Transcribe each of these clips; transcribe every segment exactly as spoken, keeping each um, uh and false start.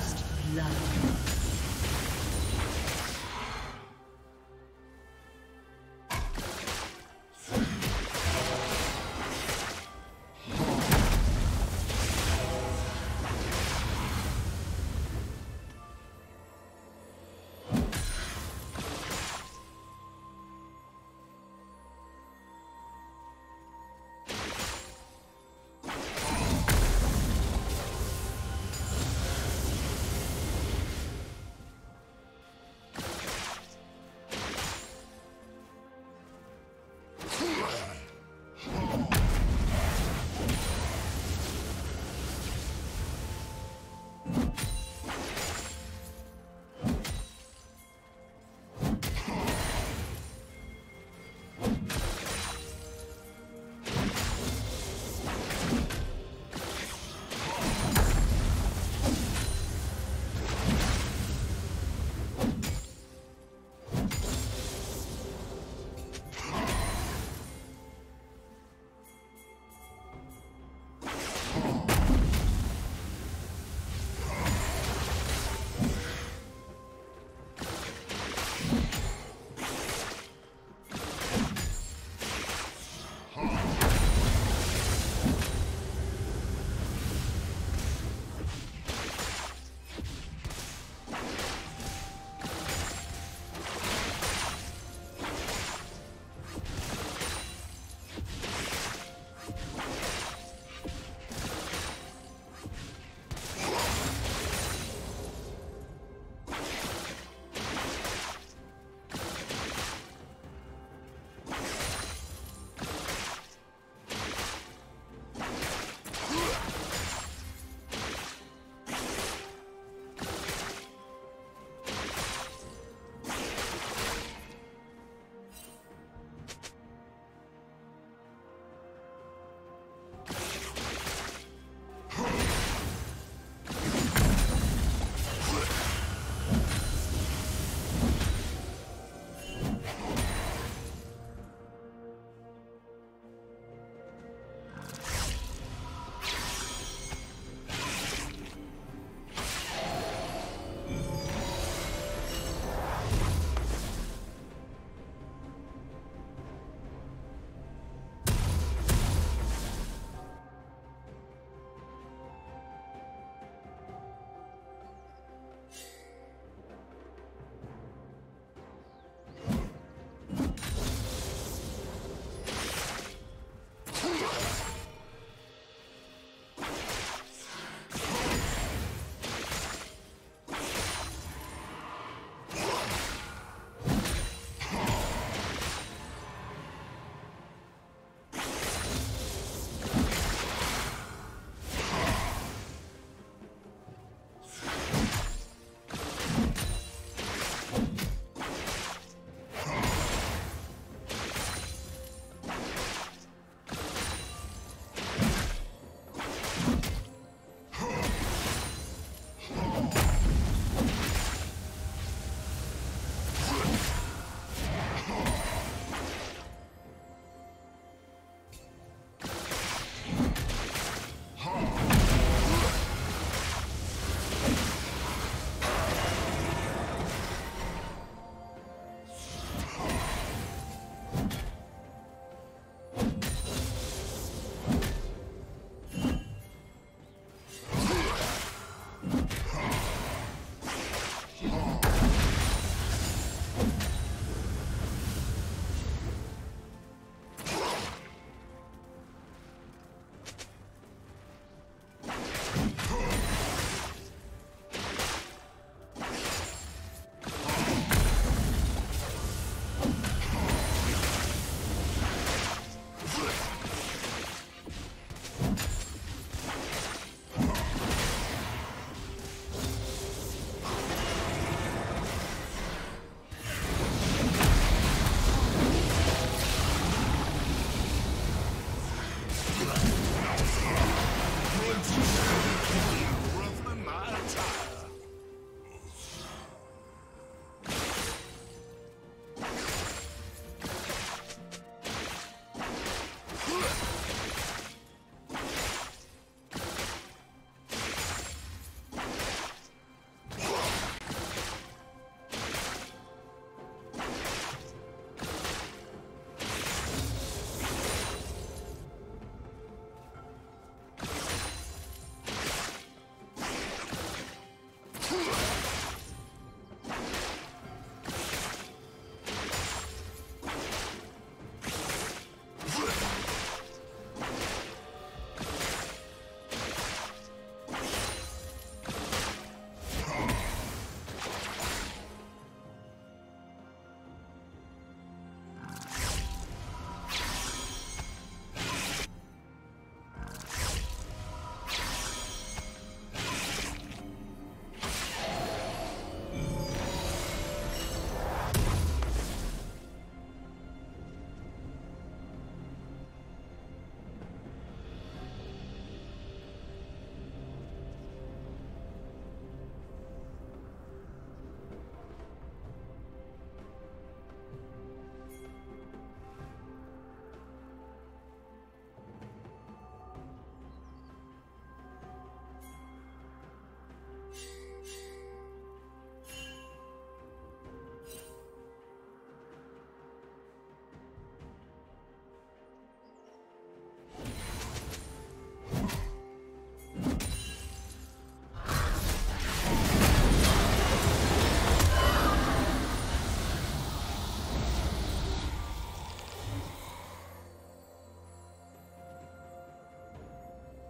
First love.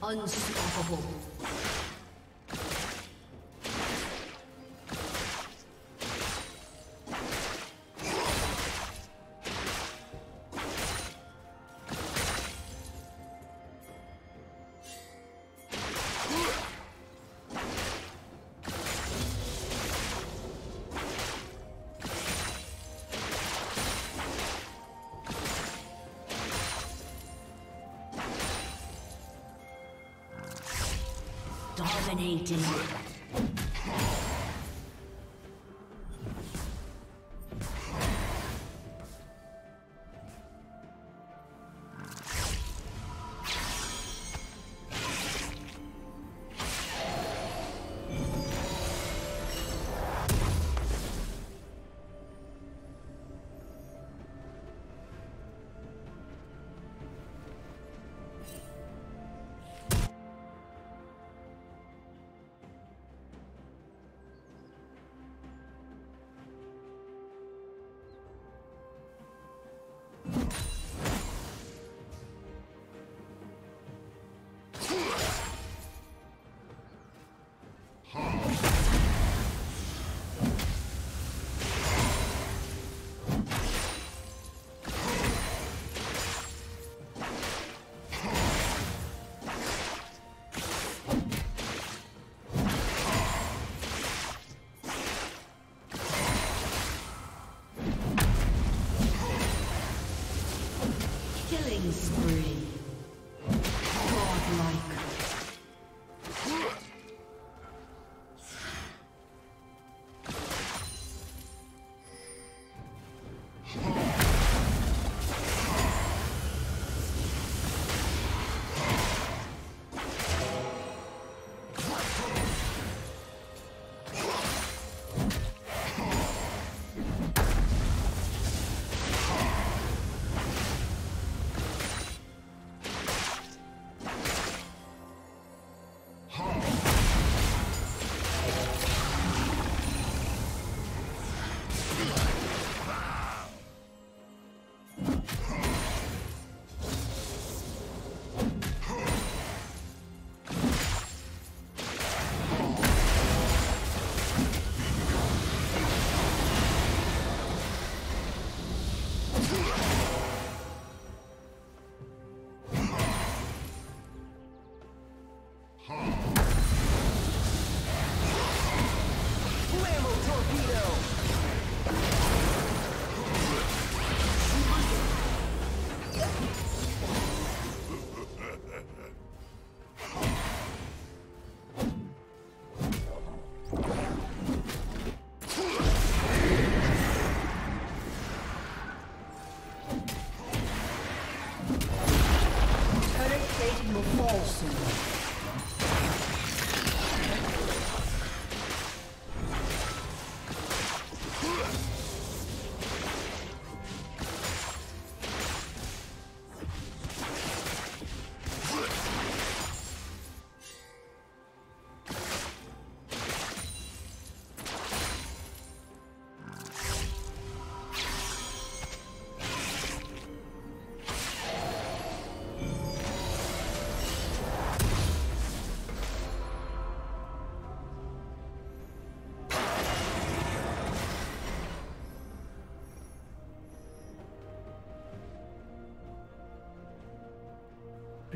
Unstoppable. Dominating.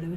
Blue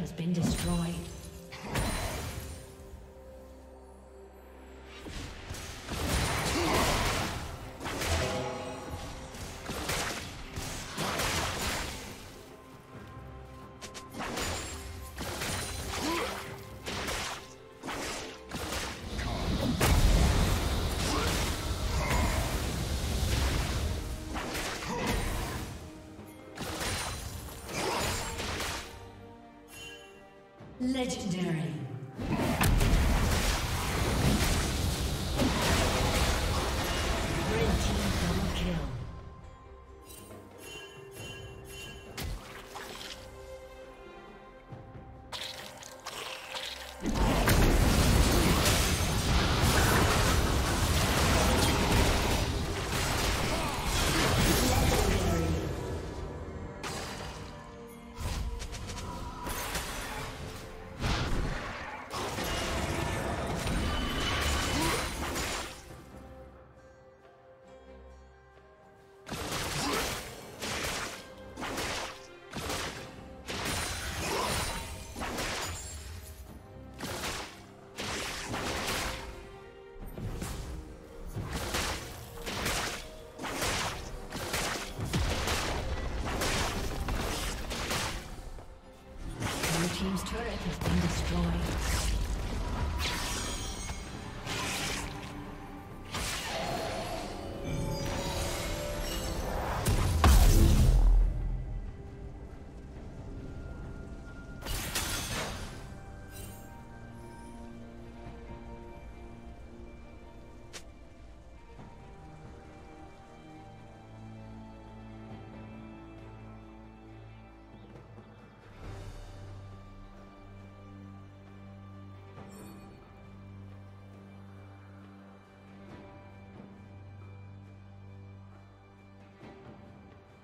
Has been destroyed. Legendary. has been destroyed.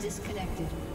Disconnected.